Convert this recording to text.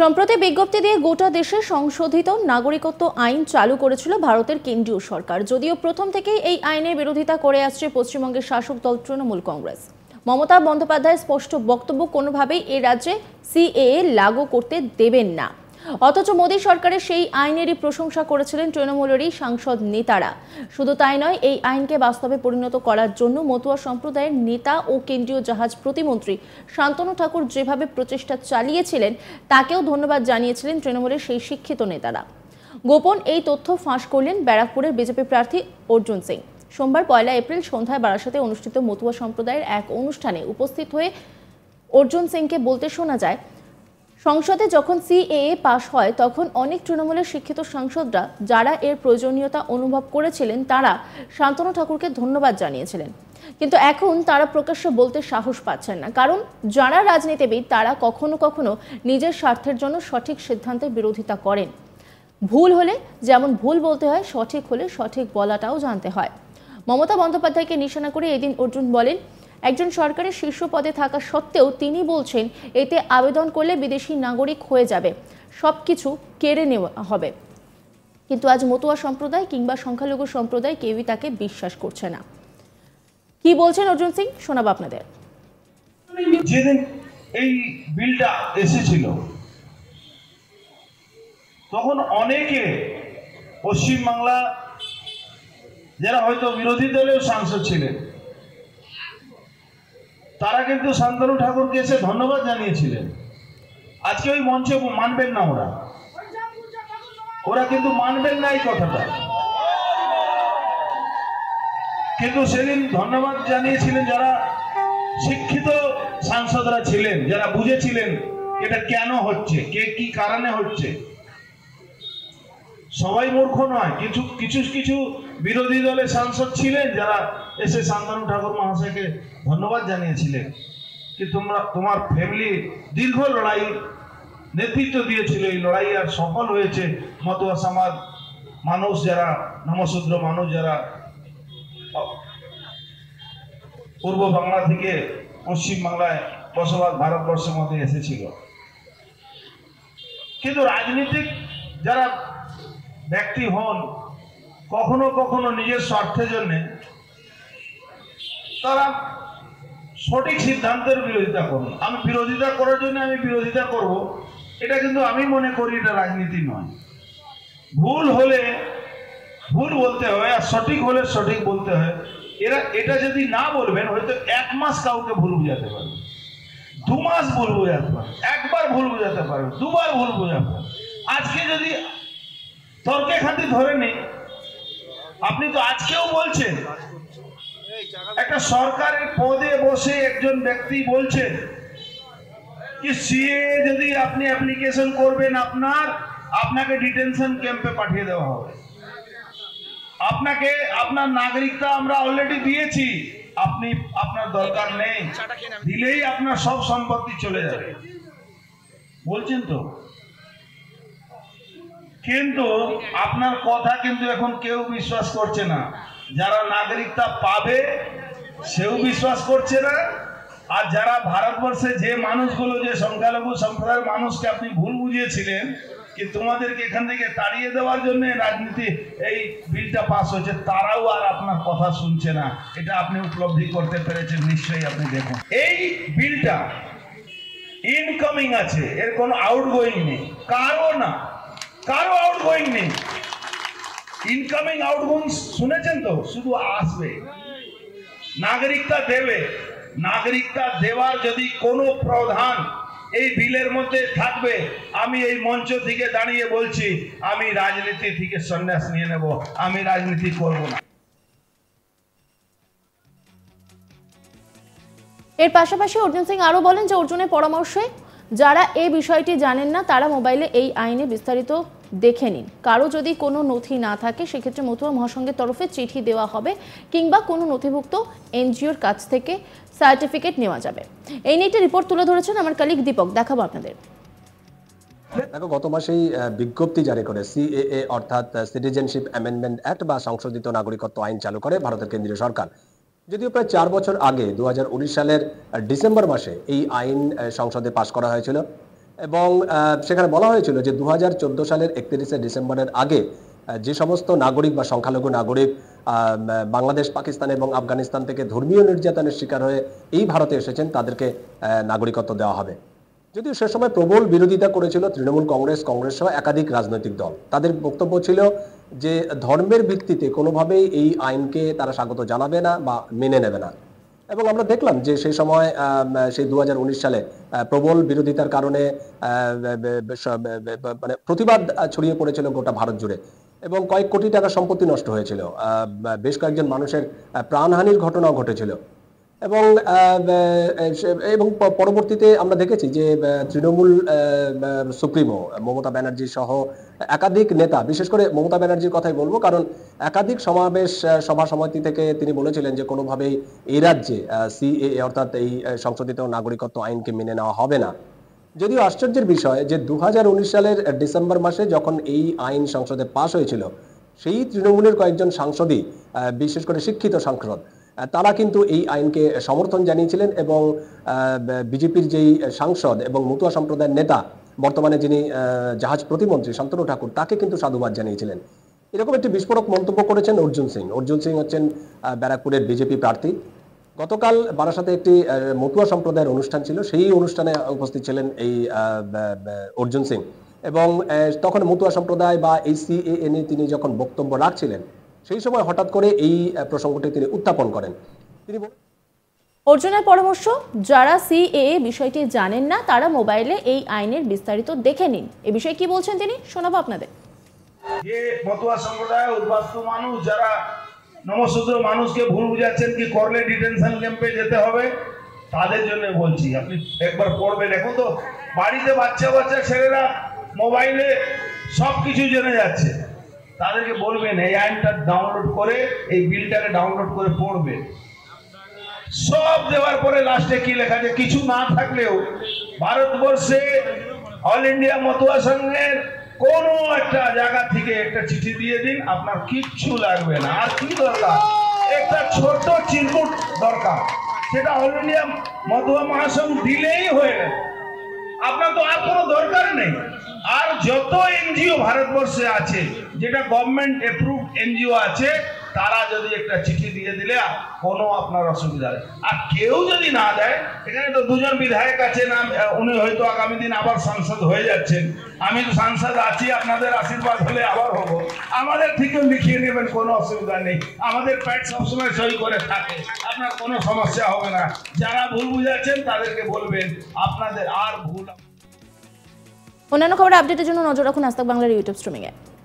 সম্প্রতি বিজ্ঞপ্তি দিয়ে গোটা দেশে সংশোধিত নাগরিকত্ব আইন চালু করেছিল ভারতের কেন্দ্রীয় সরকার। যদিও প্রথম থেকেই এই আইনের বিরোধিতা করে আসছে পশ্চিমবঙ্গের শাসক দল তৃণমূল কংগ্রেস। মমতা বন্দ্যোপাধ্যায়ের স্পষ্ট বক্তব্য, কোনোভাবেই এ রাজ্যে সিএএ লাগু করতে দেবেন না। অথচ মোদী সরকারের সেই আইনেরই প্রশংসা করেছিলেন তৃণমূলেরই সাংসদ নেতারা। শুধু তাই নয়, এই আইনকে বাস্তবে পরিণত করার জন্য মতুয়া সম্প্রদায়ের নেতা ও কেন্দ্রীয় জাহাজ প্রতিমন্ত্রী শান্তনু ঠাকুর যেভাবে প্রচেষ্টা চালিয়েছিলেন, তাকেও ধন্যবাদ জানিয়েছিলেন তৃণমূলের সেই শিক্ষিত নেতারা। গোপন এই তথ্য ফাঁস করলেন ব্যারাকপুরের বিজেপি প্রার্থী অর্জুন সিং। সোমবার 1 এপ্রিল সন্ধ্যায় বারাসাতে অনুষ্ঠিত মতুয়া সম্প্রদায়ের এক অনুষ্ঠানে উপস্থিত হয়ে অর্জুন সিংকে বলতে শোনা যায়, সংসদে যখন সিএএ পাশ হয় তখন অনেক তৃণমূলের শিক্ষিত সাংসদরা যারা এর প্রয়োজনীয়তা অনুভব করেছিলেন তারা শান্তনু ঠাকুরকে ধন্যবাদ জানিয়েছিলেন। কিন্তু এখন তারা প্রকাশ্যে বলতে সাহস পাচ্ছেন না, কারণ যারা রাজনীতিবিদ তারা কখনো কখনো নিজের স্বার্থের জন্য সঠিক সিদ্ধান্তের বিরোধিতা করেন। ভুল হলে যেমন ভুল বলতে হয়, সঠিক হলে সঠিক বলাটাও জানতে হয়। মমতা বন্দ্যোপাধ্যায়কে নিশানা করে এদিন অর্জুন বলেন, একজন সরকারের শীর্ষ পদে থাকা সত্ত্বেও তিনি বলছেন এতে আবেদন করলে বিদেশি নাগরিক হয়ে যাবে, সব কিছু কেড়ে নেওয়া হবে। কিন্তু আজ মতুয়া সম্প্রদায় কিংবা সংখ্যালঘু সম্প্রদায় কেউই তাকে বিশ্বাস করছে না। কি বলছেন অর্জুন সিং, শোনাবো আপনাদের। যেদিন এই বিলটা এসেছিল তখন অনেকে পশ্চিমবাংলা যারা হয়তো বিরোধী দলের সাংসদ ছিলেন তারা কিন্তু শান্তনু ঠাকুরকে এসে ধন্যবাদ জানিয়েছিলেন। আজকে ওই মঞ্চে মানবেন না, ওরা কিন্তু মানবেন না এই কথাটা, কিন্তু সেদিন ধন্যবাদ জানিয়েছিলেন যারা শিক্ষিত সাংসদরা ছিলেন, যারা বুঝেছিলেন এটা কেন হচ্ছে, কে কি কারণে হচ্ছে। সবাই মূর্খ নয়, কিছু কিছু কিছু বিরোধী দলের সাংসদ ছিলেন যারা এসে শান্তনু ঠাকুর মহাশয়কে ধন্যবাদ জানিয়েছিলেন যে তোমার ফ্যামিলি দীর্ঘ লড়াই নেতৃত্ব দিয়েছিল, এই লড়াই আর সফল হয়েছে। মতুয়া সমাজ মানুষ যারা নামশূদ্র মানুষ যারা পূর্ব বাংলা থেকে পশ্চিম বাংলায় বসবাস ভারতবর্ষের মধ্যে এসেছিল, কিন্তু রাজনীতিক যারা ব্যক্তি হন কখনো কখনো নিজের স্বার্থের জন্য তারা সঠিক সিদ্ধান্তের বিরোধিতা করুন। আমি বিরোধিতা করার জন্য আমি বিরোধিতা করব, এটা কিন্তু আমি মনে করি এটা রাজনীতি নয়। ভুল হলে ভুল বলতে হয় আর সঠিক হলে সঠিক বলতে হয়। এটা যদি না বলবেন হয়তো 1 মাস কাউকে ভুল বোঝাতে পারবেন, 2 মাস ভুল বোঝাতে পারবেন, একবার ভুল বোঝাতে পারবেন, দুবার ভুল বোঝাতে পারবেন। আজকে যদি তর্কে খাতে ধরে নেই, আপনি তো আজকেও বলছেন একটা সরকারের পদে বসে একজন ব্যক্তি বলছেন কি সিএ যদি আপনি অ্যাপ্লিকেশন করবেন আপনাকে ডিটেনশন ক্যাম্পে পাঠিয়ে দেওয়া হবে, আপনার নাগরিকতা আমরা অলরেডি দিয়েছি, আপনার দরকার নেই, দিলেই আপনার সব সম্পত্তি চলে যাবে বলছেন তো। কিন্তু আপনার কথা কিন্তু এখন কেউ বিশ্বাস করছে না, যারা নাগরিকতা পাবে সেও বিশ্বাস করছে না, আর যারা ভারতবর্ষে যে মানুষগুলো যে সংখ্যালঘু সম্প্রদায়ের মানুষকে আপনি ভুল বুঝিয়েছিলেন কি তোমাদেরকে এখান থেকে তাড়িয়ে দেওয়ার জন্য রাজনীতি এই বিলটা পাস হয়েছে, তারাও আর আপনার কথা শুনছে না। এটা আপনি উপলব্ধি করতে পেরেছেন নিশ্চয়ই। আপনি দেখুন এই বিলটা ইনকামিং আছে, এর কোনো আউটগোয়িং নেই, কারো আউটগোয়িং নেই। ইনকামিং আউটগোয়িং শুনেছেন তো, শুধু আসবে, নাগরিকতা দেবে। নাগরিকতা দেওয়ার যদি কোনো প্রধান এই বিলের মধ্যে থাকবে, আমি এই মঞ্চ থেকে দাঁড়িয়ে বলছি আমি রাজনীতি থেকে সন্ন্যাস নিয়ে নেব, আমি রাজনীতি করব না। এর পাশাপাশি অর্জুন সিং আরো বলেন যে অর্জুনের পরামর্শে যারা এই বিষয়টি জানেন না তারা মোবাইলে এই আইনে বিস্তারিত দেখে নিন। কারো যদি কোনো নথি না থাকে সেক্ষেত্রে মতুয়া মহাসংঘের তরফে চিঠি দেওয়া হবে কিংবা কোনো নথিভুক্ত এনজিওর কাছ থেকে সার্টিফিকেট নেওয়া যাবে। এই নিয়ে একটা রিপোর্ট তুলে ধরেছেন আমার কলিগ দীপক, দেখাবো আপনাদের। দেখো, গত মাসেই বিজ্ঞপ্তি জারি করে সিএএ অর্থাৎ সিটিজেনশিপ অ্যামেন্ডমেন্ট অ্যাক্ট বা সংশোধিত নাগরিকত্ব আইন চালু করে ভারতের কেন্দ্রীয় সরকার। যদিও প্রায় 4 বছর আগে 2019 সালের ডিসেম্বর মাসে এই আইন সংসদে পাশ করা হয়েছিল, এবং সেখানে বলা হয়েছিল যে ২০১৪ সালের ৩১শে ডিসেম্বরের আগে যে সমস্ত নাগরিক বা সংখ্যালঘু নাগরিক বাংলাদেশ, পাকিস্তান এবং আফগানিস্তান থেকে ধর্মীয় নির্যাতনের শিকার হয়ে এই ভারতে এসেছেন তাদেরকে নাগরিকত্ব দেওয়া হবে। যদিও সে সময় প্রবল বিরোধিতা করেছিল তৃণমূল কংগ্রেস, কংগ্রেস সহ একাধিক রাজনৈতিক দল। তাদের বক্তব্য ছিল যে ধর্মের ভিত্তিতে কোনোভাবেই এই আইনকে তারা স্বাগত জানাবে না বা মেনে নেবে না। এবং আমরা দেখলাম যে সেই সময় সেই ২০১৯ সালে প্রবল বিরোধিতার কারণে মানে প্রতিবাদ ছড়িয়ে পড়েছিল গোটা ভারত জুড়ে এবং কয়েক কোটি টাকা সম্পত্তি নষ্ট হয়েছিল, বেশ কয়েকজন মানুষের প্রাণহানির ঘটনাও ঘটেছিল। এবং পরবর্তীতে আমরা দেখেছি যে তৃণমূল সুপ্রিমো মমতা ব্যানার্জি সহ একাধিক নেতা, বিশেষ করে মমতা ব্যানার্জির কথাই বলবো, কারণ একাধিক সমাবেশ সভা সমিতি থেকে তিনি বলেছিলেন যে কোনোভাবেই এই রাজ্যে সিএএ অর্থাৎ এই সংশোধিত নাগরিকত্ব আইনকে মেনে নেওয়া হবে না। যদিও আশ্চর্যের বিষয় যে ২০১৯ সালের ডিসেম্বর মাসে যখন এই আইন সংসদে পাশ হয়েছিল, সেই তৃণমূলের কয়েকজন সাংসদই, বিশেষ করে শিক্ষিত সাংসদ, তারা কিন্তু এই আইনকে সমর্থন জানিয়েছিলেন। এবং বিজেপির যেই সাংসদ এবং মতুয়া সম্প্রদায়ের নেতা, বর্তমানে যিনি জাহাজ প্রতিমন্ত্রী শান্তনু ঠাকুর, তাকে কিন্তু সাধুবাদ জানিয়েছিলেন। এরকম একটি বিস্ফোরক মন্তব্য করেছেন অর্জুন সিং। অর্জুন সিং হচ্ছেন ব্যারাকপুরের বিজেপি প্রার্থী। গতকাল বারাসাতে একটি মতুয়া সম্প্রদায়ের অনুষ্ঠান ছিল, সেই অনুষ্ঠানে উপস্থিত ছিলেন এই অর্জুন সিং। এবং তখন মতুয়া সম্প্রদায় বা এই সিএএ নিয়ে তিনি যখন বক্তব্য রাখছিলেন, সেই সময় হঠাৎ করে এই প্রসঙ্গটি তিনি উত্থাপন করেন। তিনি অর্জুনের পরামর্শ, যারা সিএএ বিষয়টি জানেন না তারা মোবাইলে এই আইনের বিস্তারিত দেখে নিন। এ বিষয়ে কি বলছেন তিনি, শোনাবো আপনাদের। যে মতুয়া সম্প্রদায় উদ্বাস্তু মানুষ, যারা নমসূত্র মানুষকে ভুল বুঝাচ্ছেন কি করলে ডিটেনশন ক্যাম্পে যেতে হবে, তাদের জন্য বলছি আপনি একবার পড়বেন। এখন তো বাড়িতে বাচ্চা বাচ্চা ছেলেরা মোবাইলে সব কিছু জেনে যাচ্ছে, তাদেরকে বলবেন এই আইনটা ডাউনলোড করে, এই বিলটাকে ডাউনলোড করে পড়বে। সব দেওয়ার পরে লাস্টে কি লেখা আছে, কিছু না থাকলেও ভারতবর্ষে অল ইন্ডিয়া মতুয়া সংঘের কোনো একটা জায়গা থেকে একটা চিঠি দিয়ে দিন, আপনার কিচ্ছু লাগবে না। আর কি দরকার, একটা ছোট চিরকুট দরকার, সেটা অল ইন্ডিয়া মতুয়া মহাসংঘ দিলেই হয়ে গেল। আপনার তো আর কোনো দরকার নেই। আর যত এনজিও ভারতবর্ষে আছে, যেটা গভর্নমেন্ট অ্যাপ্রুভ এনজিও আছে, তারা যদি একটা চিঠি দিয়ে দিলে কোনো আপনার অসুবিধা নেই। আর কেউ যদি না দেয়, এখানে তো দুজন বিধায়ক আছেন, উনি হয়তো আগামী দিন আবার সাংসদ হয়ে যাচ্ছেন, আমি তো সাংসদ আছি, আপনাদের আশীর্বাদ হলে আবার হব, আমাদের থেকেও লিখিয়ে নেবেন, কোনো অসুবিধা নেই। আমাদের প্যাট সবসময় সই করে থাকে, আপনার কোনো সমস্যা হবে না। যারা ভুল বুঝাচ্ছেন তাদেরকে বলবেন, আপনাদের আর ভুল। অন্যান্য খবরের আপডেটের জন্য নজর রাখুন আজ তাক বাংলার ইউটিউব স্ট্রিমিংয়ে।